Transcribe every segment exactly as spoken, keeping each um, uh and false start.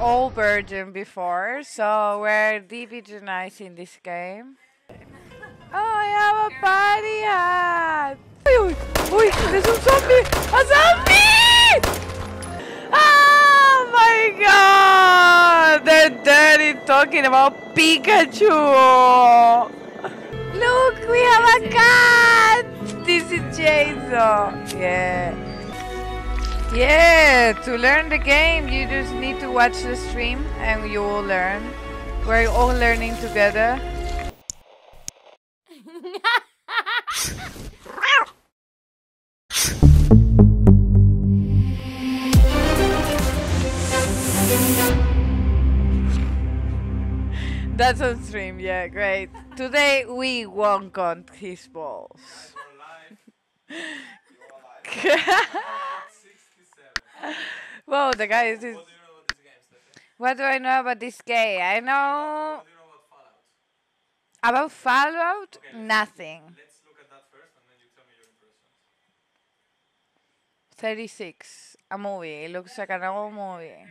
all virgin before, so we're de-virginized in this game. Oh, I have a party hat! Oi, oi, there's a zombie! A zombie! Oh my god! They're dirty talking about Pikachu! Look, we have a cat! This is Jason! Yeah. Yeah, to learn the game, you just need to watch the stream and you will learn. We're all learning together. That's on stream, yeah, great. Today we won't on his balls. Whoa, the guy is... What do you know about this game? What do I know about this game? I know... What do you know about Fallout? About Fallout? Okay, nothing. Let's look at that first and then you tell me your impression. thirty-six. A movie. It looks like an old movie.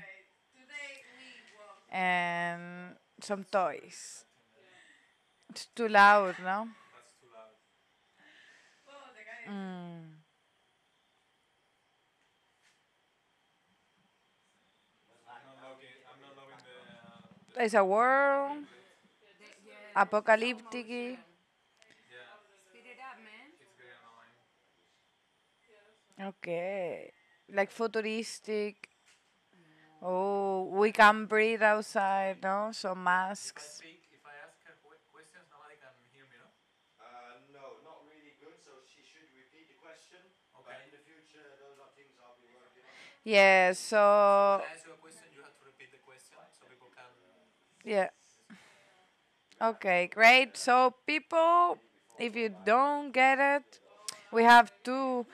And some toys. It's too loud, no? That's too loud. Whoa, the guy is... Mm. It's a world, apocalyptic. Yeah. Speed it up, man. It's very annoying. Okay, like futuristic. Oh, we can breathe outside, no? So masks. I think if I ask her questions, nobody can hear me, no? Uh, no, not really good. So she should repeat the question. Okay. But in the future, those are things I'll be working on. Yeah. So. Yeah. Okay, great. So, people, if you don't get it, we have two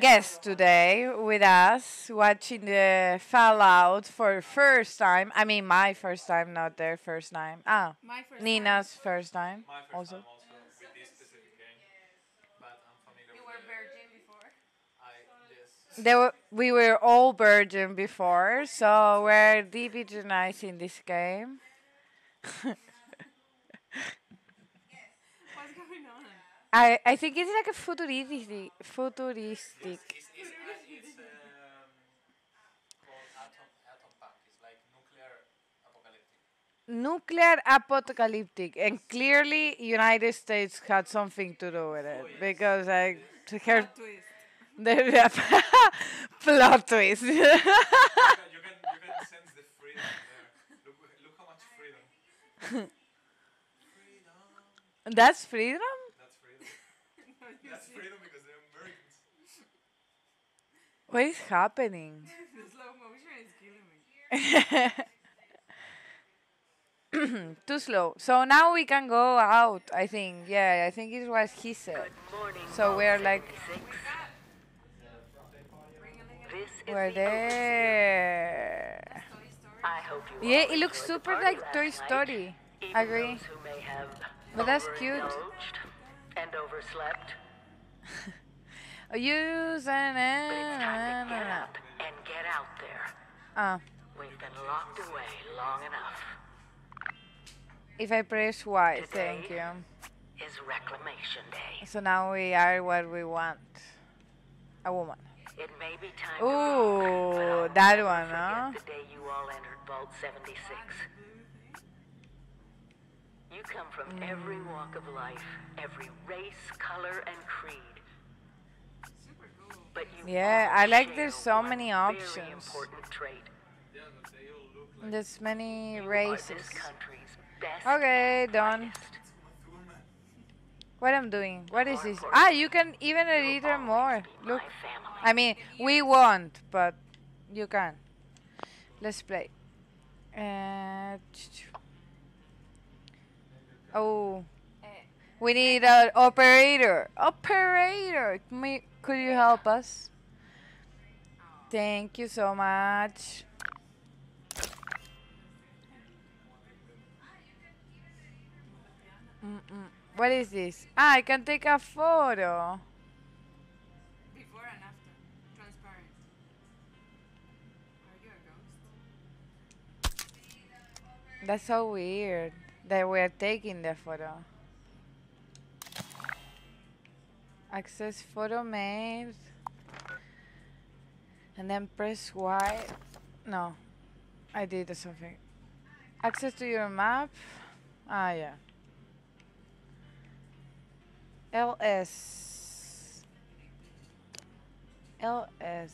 guests today with us watching the Fallout for the first time. I mean, my first time, not their first time. Ah, my first Nina's time. first time. My first also. time also with this specific game. But I'm familiar. You were virgin before? I, yes. They were, we were all virgin before, so we're de-virginized in this game. What's going on? I I think it's like a futuristic, futuristic. Yes, it's, it's, it's, um, called atom, atom pack. It's like nuclear apocalyptic. Nuclear apocalyptic, and clearly United States had something to do with it, oh, yes. because I heard. There's a plot twist. You can, you can sense the freedom there. Look, look how much freedom. Freedom. That's freedom? That's freedom. That's freedom because they're Americans. What is happening? The slow motion is killing me. Too slow. So now we can go out, I think. Yeah, I think it was he said. So we're like... We're there. Yeah, it looks super like Toy Story. Agree. But that's cute. And overslept. Use an and get up and get out there. Ah. We've been locked away long enough. If I press Y, thank you. Is reclamation day. So now we are what we want. A woman. It may be time Ooh, to walk, that one, huh? The day you all entered Vault seventy-six. You come from mm. every walk of life, every race, color, and creed. Super cool. But you yeah, I like there's so many options. Like there's many races. Okay, done. What I'm doing? What is this? Ah, you can even edit her more. Look. I mean, we won't, but you can. Let's play. Uh, oh. We need an operator. Operator! Could you help us? Thank you so much. Mm-mm. What is this? Ah, I can take a photo. Before and after. Transparent. Are you a ghost? That's so weird that we're taking the photo. Access photo maps. And then press Y. No, I did something. Access to your map. Ah, yeah. L S. L S.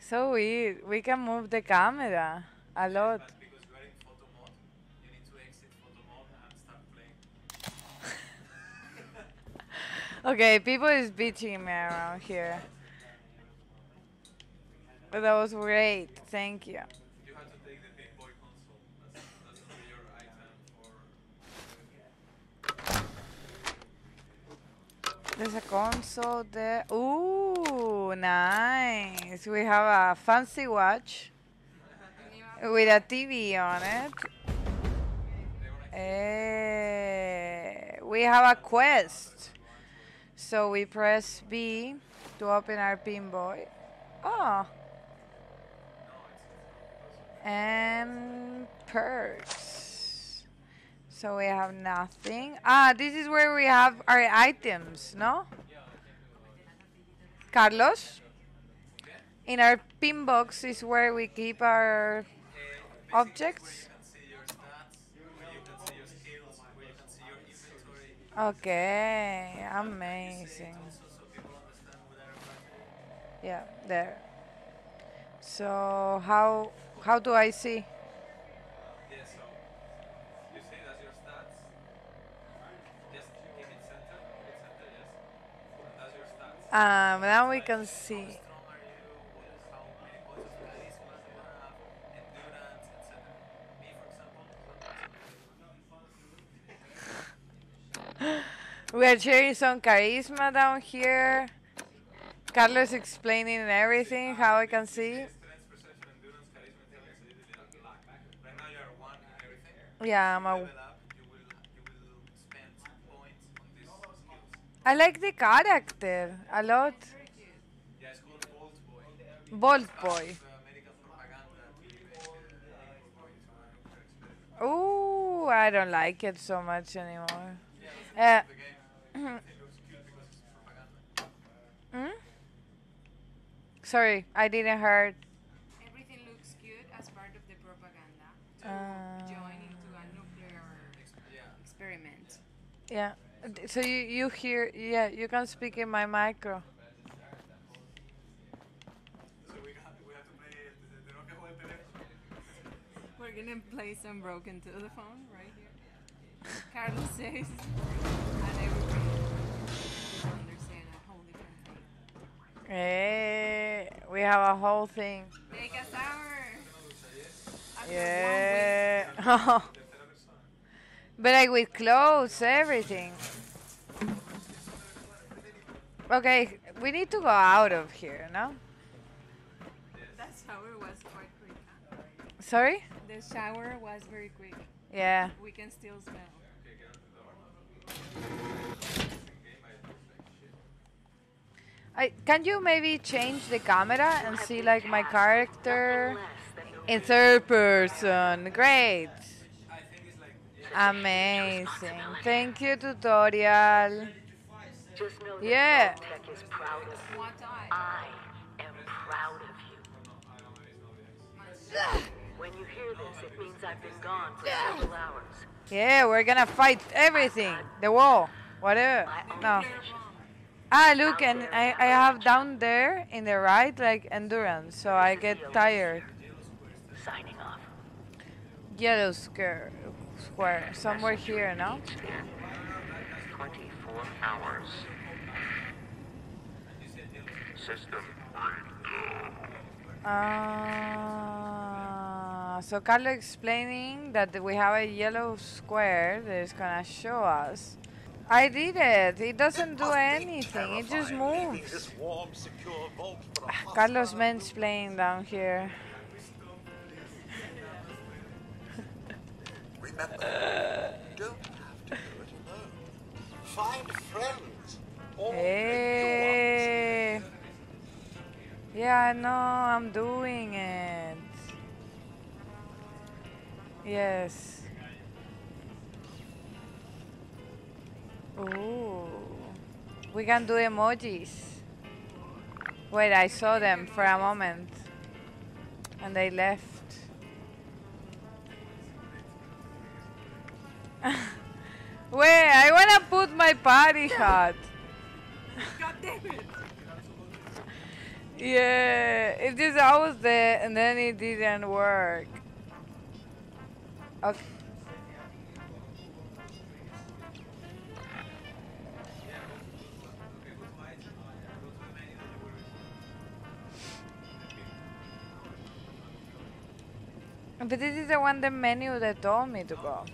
So weird. We can move the camera a lot. Yes, but because we're in photo mode, you need to exit photo mode and start playing. Okay, people is bitching me around here. But that was great. Thank you. You have to take the Pip-Boy console. That's, that's your item for. There's a console there. Ooh. Nice. We have a fancy watch with a T V on it. Uh, we have a quest. So we press B to open our Pip-Boy. Oh. And perks. So we have nothing. Ah, this is where we have our items, no? Carlos, in our pin box is where we keep our uh, objects. Okay, amazing. Yeah, there. So how how do I see? Um, now we can see. We are sharing some charisma down here. Carlos explaining everything, how I can see. Yeah, I'm a I like the character a lot. Yeah, it's called Vault Boy. Vault Boy. Ooh, I don't like it so much anymore. Yeah, uh, mm. Mm? Sorry, I didn't hear. Everything looks cute as part of the propaganda to uh, join into a nuclear experiment. Yeah. So you, you hear, yeah, you can speak in my micro. So we have, we have to play the, the Nuka-Cola telephone. We're going to play some broken telephone right here. Carlos says, and everybody will understand a whole different thing. Hey, we have a whole thing. Take us hour. Yeah. But like with clothes, everything. Okay, we need to go out of here, no? That shower was quite quick. Huh? Sorry? The shower was very quick. Yeah. We can still smell. I, can you maybe change the camera and see like my character in third person? Great. Amazing. Thank you, tutorial. Just know that yeah. Tech is proud of you. I am proud of you. When you hear this, it means I've been gone for several hours. Yeah, we're gonna fight everything. The wall. Whatever. No. Ah, look, and I, I have down there in the right, like, endurance, so I get tired. Signing off. Yellow skirt. Where? Somewhere here, no? twenty-four hours. System uh, so Carlo explaining that we have a yellow square that is gonna show us. I did it. It doesn't do anything. It just moves. Carlos mansplaining down here. Remember, you don't have to do it alone. Find friends. Hey. Yeah, I know. I'm doing it. Yes. Ooh. We can do emojis. Wait, I saw them for a moment. And they left. Wait, I wanna put my party hat. God damn it. Yeah, it is always there and then it didn't work. Okay. But this is the one, the menu that told me to go.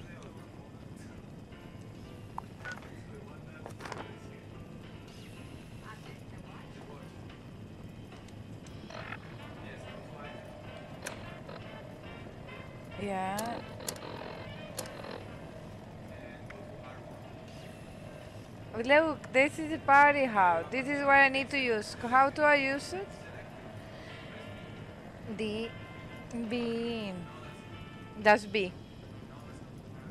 Yeah. Look, this is the party house. This is what I need to use. How do I use it? D. B. That's B.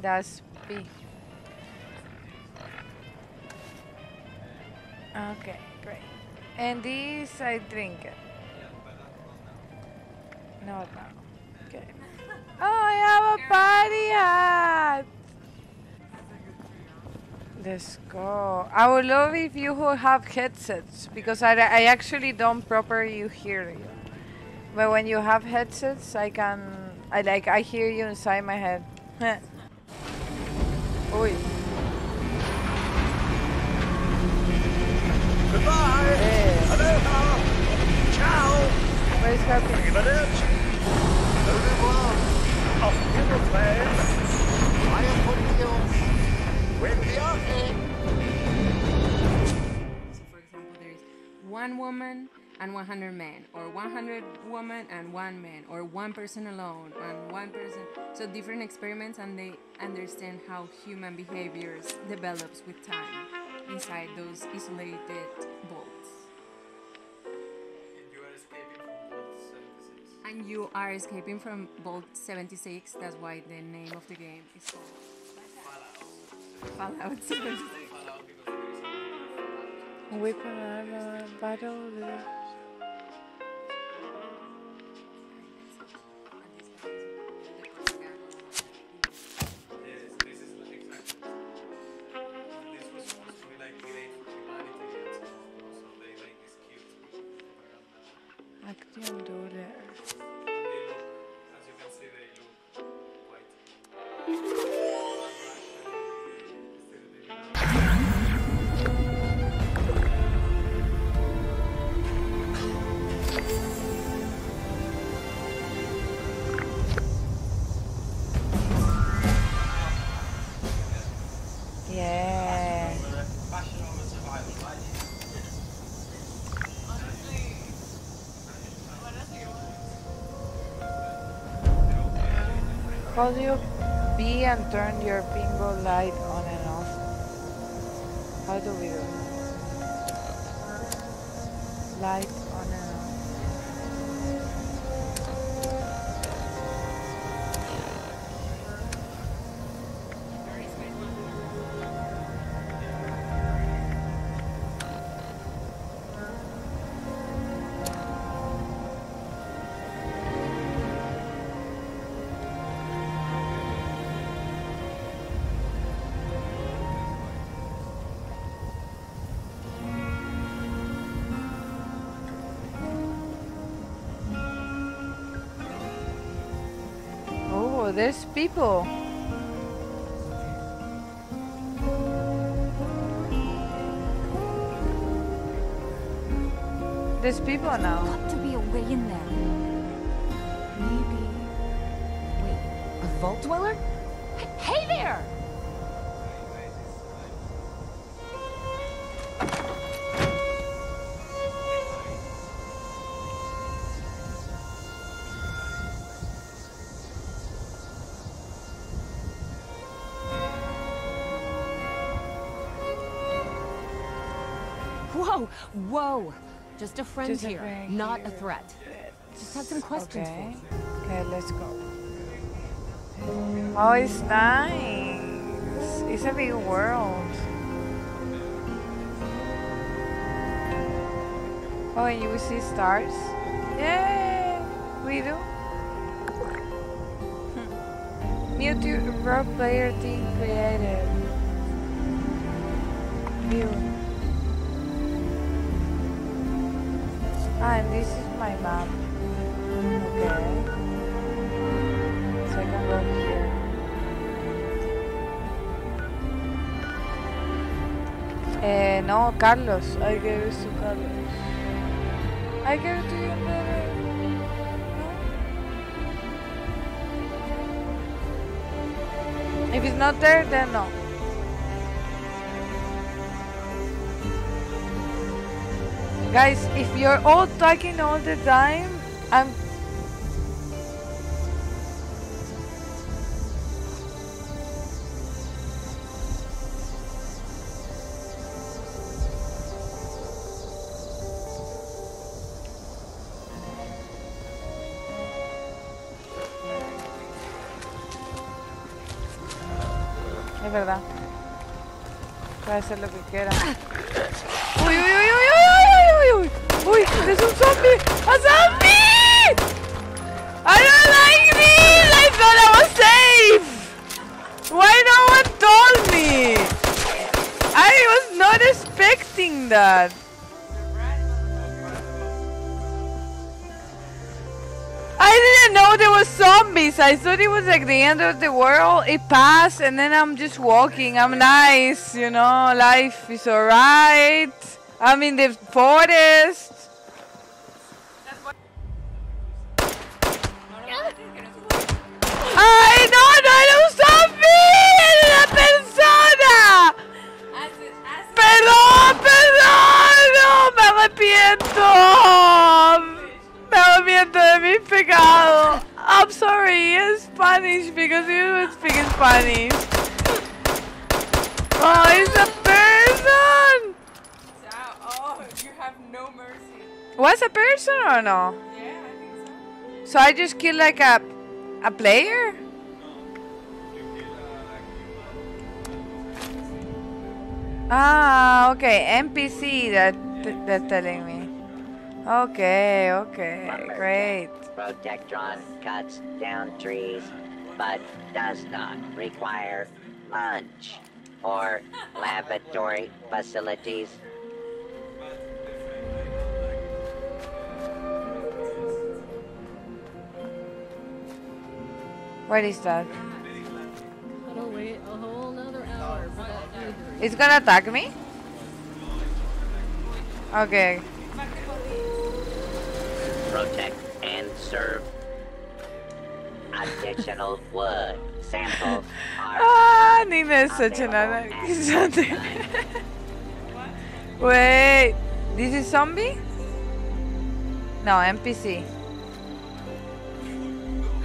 That's B. Okay, great. And this I drink it. Not now. Okay. Oh, I have a party hat! Let's go. I would love if you would have headsets, because I, I actually don't properly hear you. But when you have headsets, I can... I like, I hear you inside my head. Oi. Goodbye! Hey. Aloha! Ciao! Where's Happy? Off in the plane, I am for real. When we are in. So, for example, there is one woman and one hundred men, or one hundred women and one man, or one person alone and one person. So different experiments, and they understand how human behaviors develops with time inside those isolated vaults. And you are escaping from Vault seventy-six, that's why the name of the game is called Fallout. Fallout seventy-six. Weapon armor, battle. How do you be and turn your bingo light on and off? How do we do it? Light on and there's people. There's people now. There's got to be a way in there. Maybe. Wait, a vault dweller? Hey there! Whoa! Just a friend Just here, a friend not here. a threat. Just had some questions okay. for you. Okay, let's go. Oh, it's nice. It's a big world. Oh, and you will see stars. Yeah, we do. Mewtwo role player team created. Mew. Ah, and this is my map. Okay. So I can go here. Eh, no, Carlos. I gave it to Carlos. I gave it to you better. If it's not there, then no. Guys, if you're all talking all the time, I'm... Es verdad. Puede hacer lo que quiera. ¡Uy, uy, uy, uy, uy, uy, uy! ¡Uy! ¡Es un zombie! ¡A zombie! I don't like this! I thought I was safe! Why no one told me? I was not expecting that. I didn't know there were zombies. I thought it was like the end of the world. It passed and then I'm just walking. I'm nice, you know, life is alright. I'm in the forest. I know, no era un zombie, era una persona. Perdón, perdón, no, me arrepiento. Me arrepiento de mis pecados. I'm sorry in Spanish because you don't speak Spanish. Oh, it's a person! Oh, you have no mercy. Was a person or no? Yeah, I think so. So I just killed like a a player? Ah, okay, N P C that they're telling me. Okay, okay, great. Protectron cuts down trees, but does not require lunch or laboratory facilities. What is that? I'll wait a whole nother hour. It's gonna attack me? Okay. Protect and serve. Additional wood samples are. Ah, Nina is such an anarchist. Wait, this is zombie? No, N P C.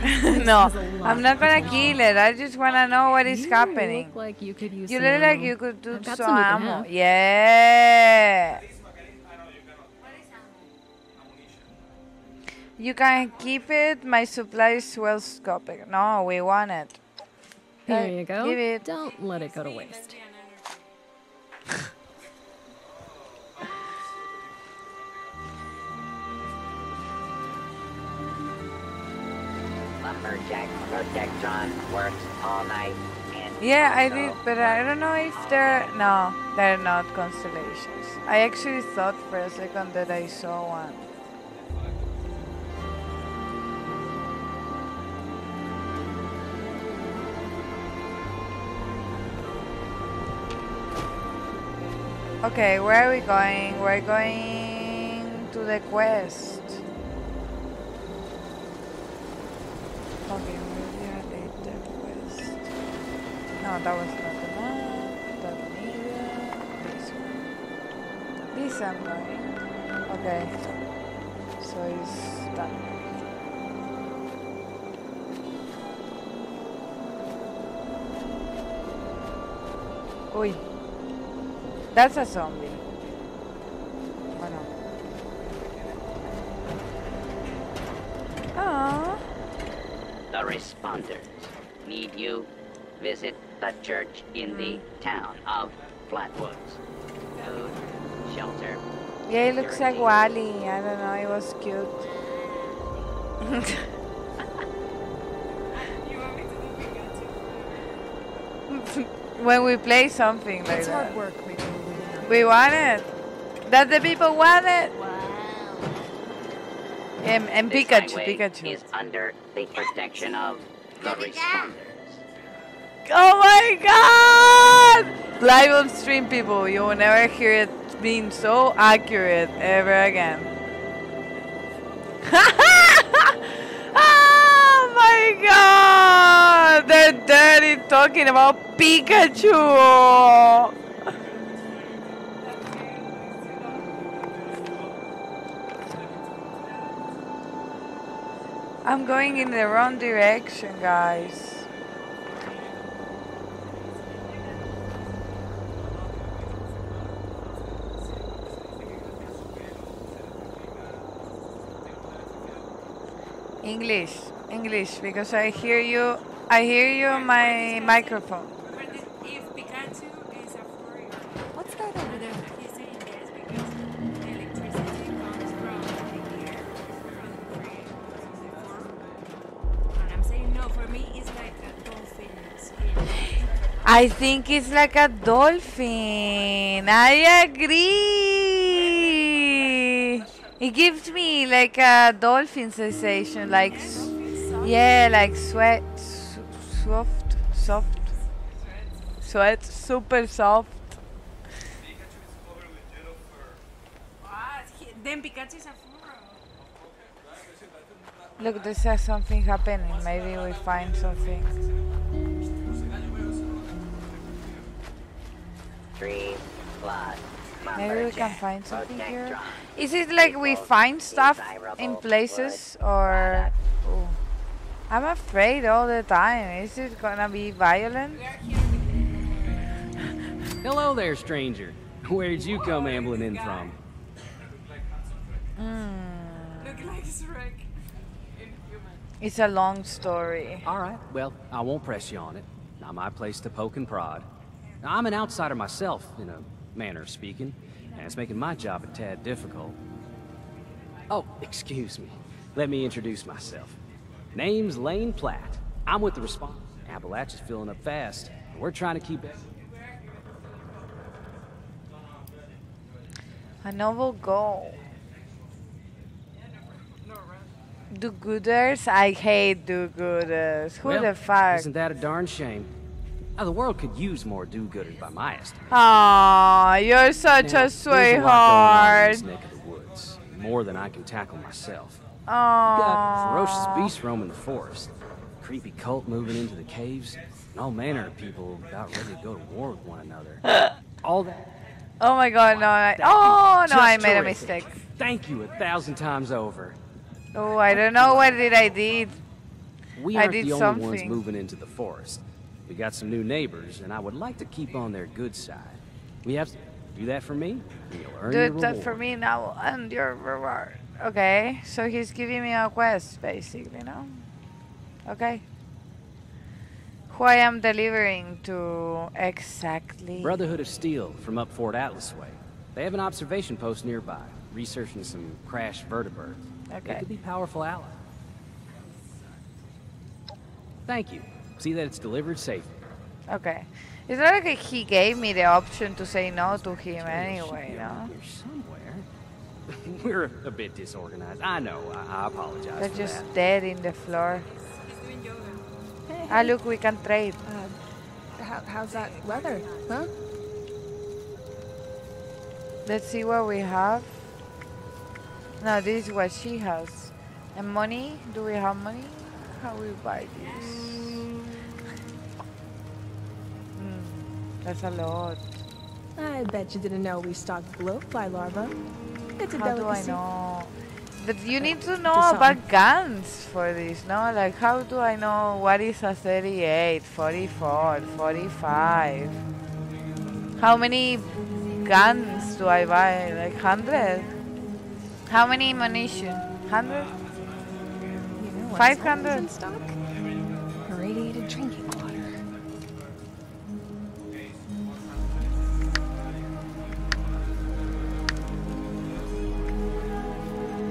No, I'm not gonna kill it. I just wanna know what is you happening. Look like you could use you look ammo. Like you could do some, some ammo. Yeah. You can keep it. My supply is well scoping. No, we want it. There you go. Give it. Don't let it go to waste. Lumberjack Protectron works all night. Yeah, I did, but I don't know if they're... No, they're not constellations. I actually thought for a second that I saw one. Okay, where are we going? We're going to the quest. Okay, we are at the quest. No, that was not the map. That neither. This one. This I'm going. Okay. So it's done. Uy. That's a zombie. Oh no. Aww. The responders need you, visit the church in the town of Flatwoods. Food, shelter. Yeah, he looks like Wally. I don't know, he was cute. You want me to do Pikachu? When we play something like it's that. Hard work, maybe. We want it. That the people want it. And, and Pikachu, Pikachu is under the protection of the responders. Oh my God! Live on stream, people. You will never hear it being so accurate ever again. Oh my God! They're dirty talking about Pikachu. I'm going in the wrong direction, guys. English, English, because I hear you, I hear you on my microphone. But if Pikachu is a foreigner, what's that over there? He's saying yes, because the electricity comes from the air. No, for me it's like a dolphin skin. I think it's like a dolphin. I agree. It gives me like a dolphin sensation, like yeah, like sweat, soft, soft, sweat, super soft. Then Pikachu is a look, there is something happening. Maybe we find something. Maybe we can find something here. Is it like we find stuff in places or... Ooh. I'm afraid all the time. Is it gonna be violent? Hello there, stranger. Where'd you come ambling in from? Look like Shrek. It's a long story. All right, well, I won't press you on it. Not my place to poke and prod. I'm an outsider myself, in a manner of speaking, and it's making my job a tad difficult. Oh, excuse me. Let me introduce myself. Name's Lane Platt. I'm with the response. Appalachia's filling up fast, and we're trying to keep it. A noble goal. Do-gooders? I hate do-gooders. Who well, the fuck? Isn't that a darn shame? Now, the world could use more do-gooders by my estimate. Aw, you're such now, a sweetheart. A neck of the woods, more than I can tackle myself. Aww. Got ferocious beasts roaming the forest, creepy cult moving into the caves, and all manner of people about ready to go to war with one another. All that. Oh my God, no! I, oh no! I made terrific. a mistake. Thank you a thousand times over. Oh, I don't know what did I did. We aren't I did the only something. ones moving into the forest. We got some new neighbors, and I would like to keep on their good side. We have to do that for me. And you'll earn do your that reward. for me now, and your reward. Okay, so he's giving me a quest, basically, no? Okay. Who I am delivering to exactly? Brotherhood of Steel from up Fort Atlas way. They have an observation post nearby, researching some crashed vertebrae. Okay. It could be powerful ally. Thank you. See that it's delivered safely. Okay. It's not like he gave me the option to say no to him anyway, no? Somewhere. We're a bit disorganized. I know. I, I apologize. They're for just that. dead in the floor. He's doing yoga. Hey, ah, look, we can trade. Uh, how, how's that weather, huh? Let's see what we have. No, this is what she has. And money? Do we have money? How we buy this? Mm, that's a lot. I bet you didn't know we stocked bloatfly larva. It's a how delicacy. do I know? But you need to know uh, about guns for this, no? Like, how do I know what is a thirty-eight, forty-four, forty-five? How many guns do I buy? Like, one hundred? How many ammunition? Hundred? You know, five hundred? Stock? Hurry. deteriorated drinking water.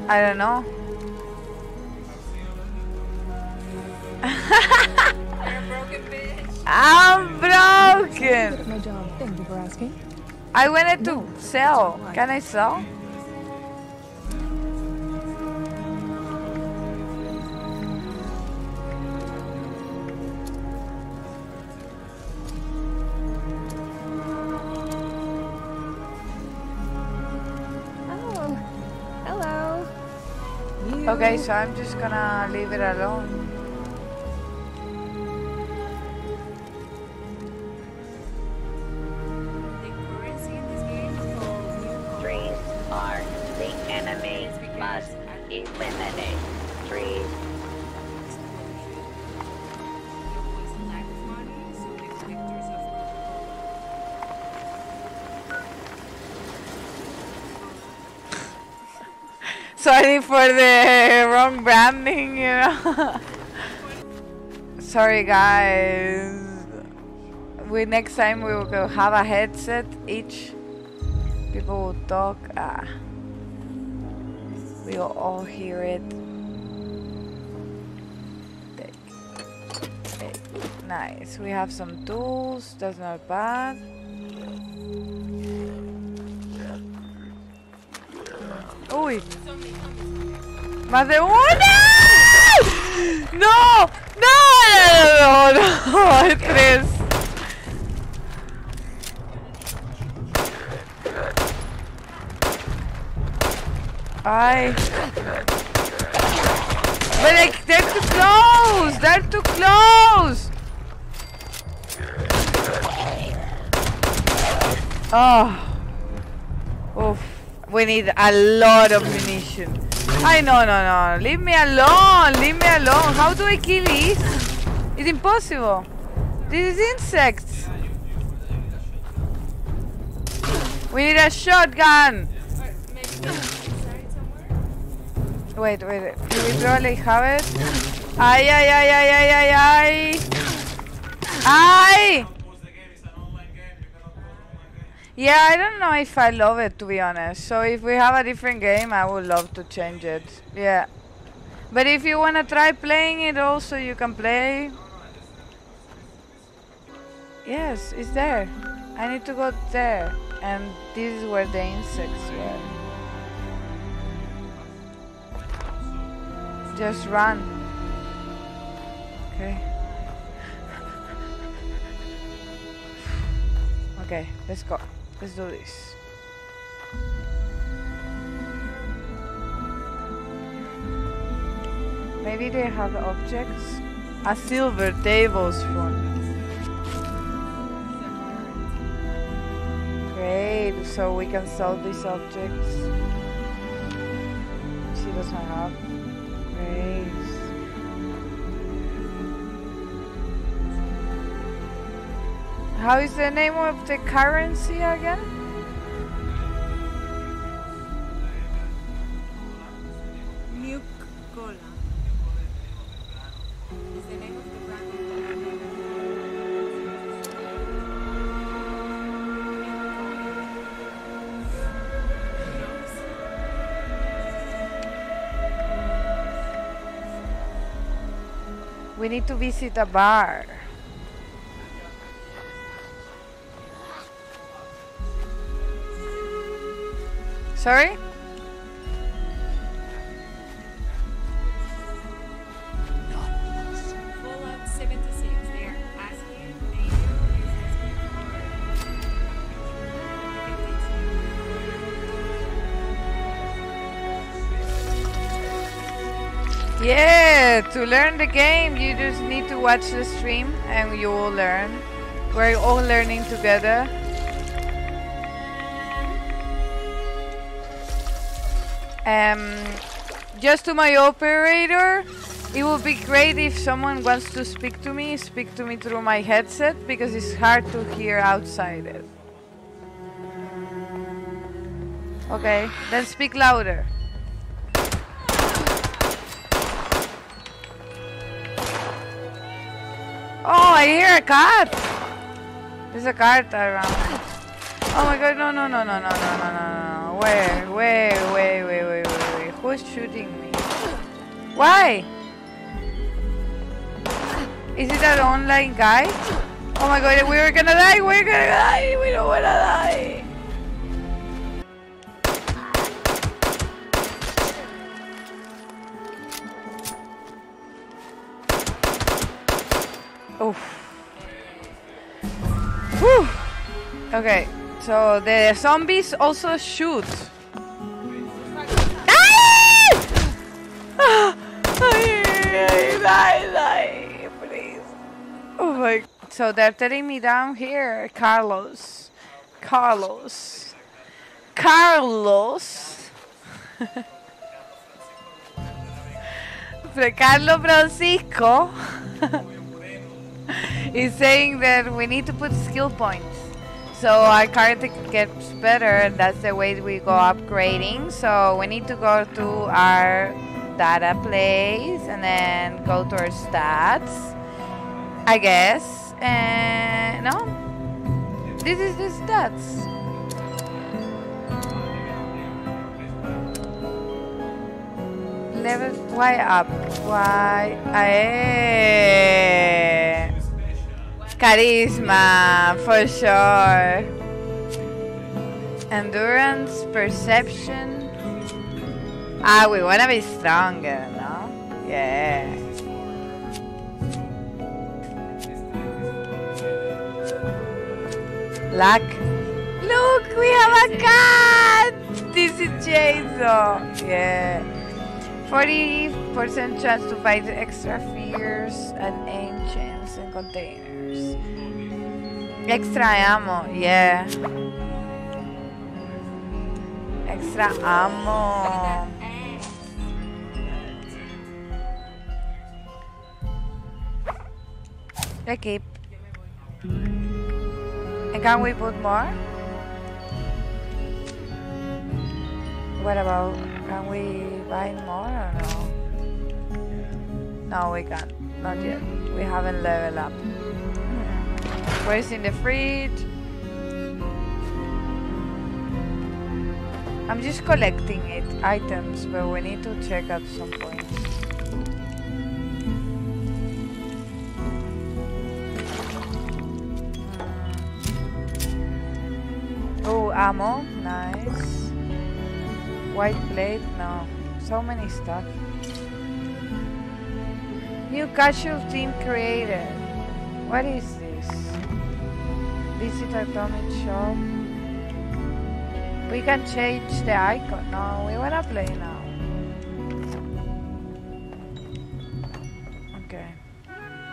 I don't know. I'm broken, bitch. I'm broken. Good at my job. Thank you for asking. I wanted to no, sell. Can I sell? Okay, so I'm just gonna leave it alone. The currency in this game is called Nuka-Cola. Trees are the enemy. Must eliminate trees. Sorry for the wrong branding, you know. Sorry guys. We next time we will have a headset each. People will talk. Ah. We will all hear it. Nice. We have some tools. That's not bad. Uy. Más de una. No, no, no, no, no. Tres. Ay. But like, they're too close. They're too close. Oh. Oof. We need a lot of munitions. I no no no. Leave me alone. Leave me alone. How do I kill these? It's impossible. This is insects. We need a shotgun. Wait, wait, wait. Do we probably have it? Ay ay ay ay ay ay ay. Ay. Yeah, I don't know if I love it, to be honest. So if we have a different game, I would love to change it. Yeah. But if you want to try playing it also, you can play. Yes, it's there. I need to go there. And this is where the insects were. Just run. Okay. Okay, let's go. Let's do this. Maybe they have objects. A silver table spoon. Great, so we can sell these objects. She doesn't have. Great. How is the name of the currency again? Nuka-Cola is the name of the brand. We need to visit a bar. Sorry? Fallout seventy-six. They are asking me. Yeah, to learn the game, you just need to watch the stream and you will learn. We're all learning together. Um, just to my operator, it would be great if someone wants to speak to me, speak to me through my headset, because it's hard to hear outside it. Okay, then speak louder. I hear a cart! There's a cart around. Oh my god, no, no, no, no, no, no, no, no, no. Where? Wait, wait, wait, wait, wait, wait. Who's shooting me? Why? Is it that online guy? Oh my god, we're gonna die, we're gonna die, we don't wanna die! Oof. Whew. Okay, so the zombies also shoot. Oh my. So they're telling me down here, Carlos. Carlos. Carlos. Carlos Francisco is saying that we need to put skill points. So our character gets better, and that's the way we go upgrading. So we need to go to our data place and then go to our stats. I guess, and uh, no, this is the stats. Level, why up? Why? Aye. Charisma, for sure. Endurance, perception. Ah, we wanna be stronger, no? Yeah. Luck. Look, we have a cat! This is Jason. Yeah. forty percent chance to fight extra fears and ancients and containers. Extra ammo, yeah. Extra ammo. Okay. And can we put more? What about, can we buy more or no? No, we can't. Not yet. We haven't leveled up. What is in the fridge? I'm just collecting it, items, but we need to check at some point. Oh, ammo, nice. White plate, no. So many stuff. New casual team created. What is this? Visit Atomic Shop. We can change the icon. No, we wanna play now. Okay.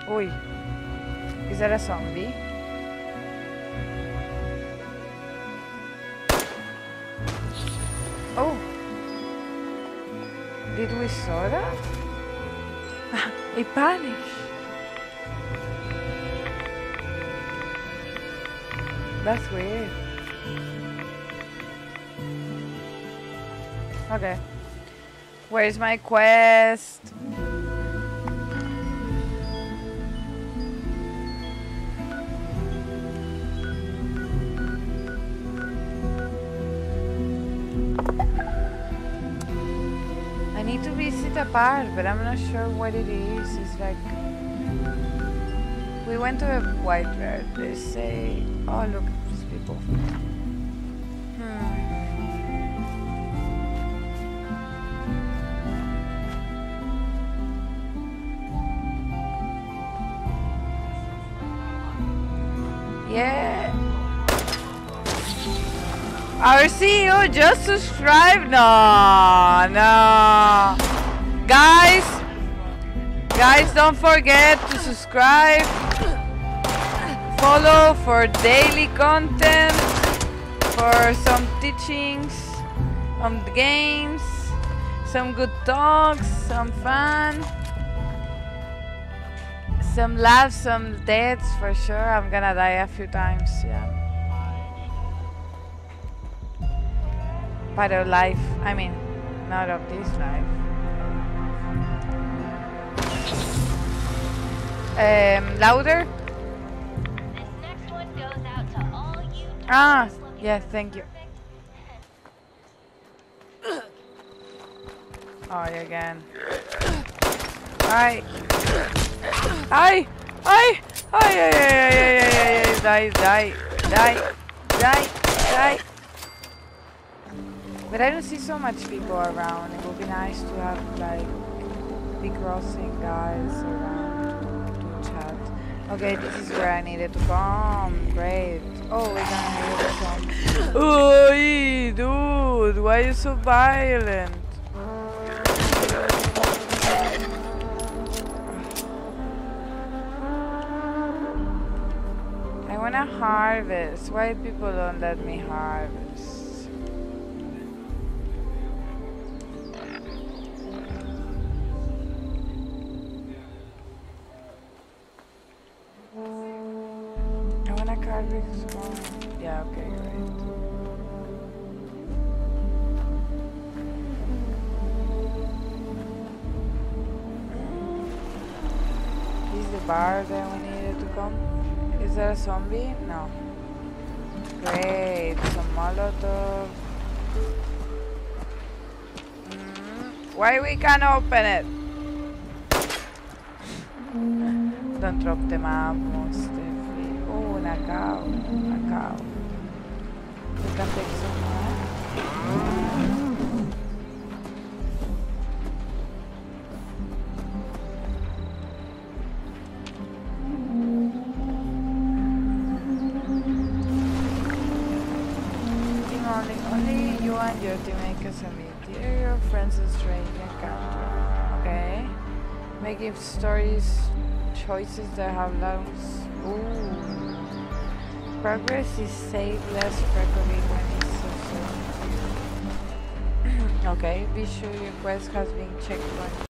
Uy. Is that a zombie? Oh, did we saw that? It vanished. That's weird. Okay, where is my quest? Apart, but I'm not sure what it is. It's like we went to a white bird. They say, "Oh, look at these people." Hmm. Yeah. Our C E O just subscribed. No, no. Guys, guys, don't forget to subscribe, follow for daily content, for some teachings on games, some good talks, some fun, some laughs, some deaths for sure. I'm gonna die a few times, yeah. Part of life, I mean, not of this life. Um, louder? Ah, yes, thank you. Oh, you again. I, I, I, I, I, I, die, die, die, die, die. But I don't see so much people around. It would be nice to have like big crossing guys around to chat. Okay, this is where I needed to bomb. Great. Oh, we're gonna need to bomb. Oh, dude, why are you so violent? I wanna harvest. Why people don't let me harvest? Yeah, okay, great. Is the bar that we needed to come? Is there a zombie? No. Great, some Molotov. Mm-hmm. Why we can't open it? Don't drop the map, monster. A cow, a cow. We can take some more. Only, only you and your teammates and your friends and strangers encounter. Okay. Making stories, choices that have lungs. Ooh. Progress is saved less frequently when it's so soon. Okay, be sure your quest has been checked once.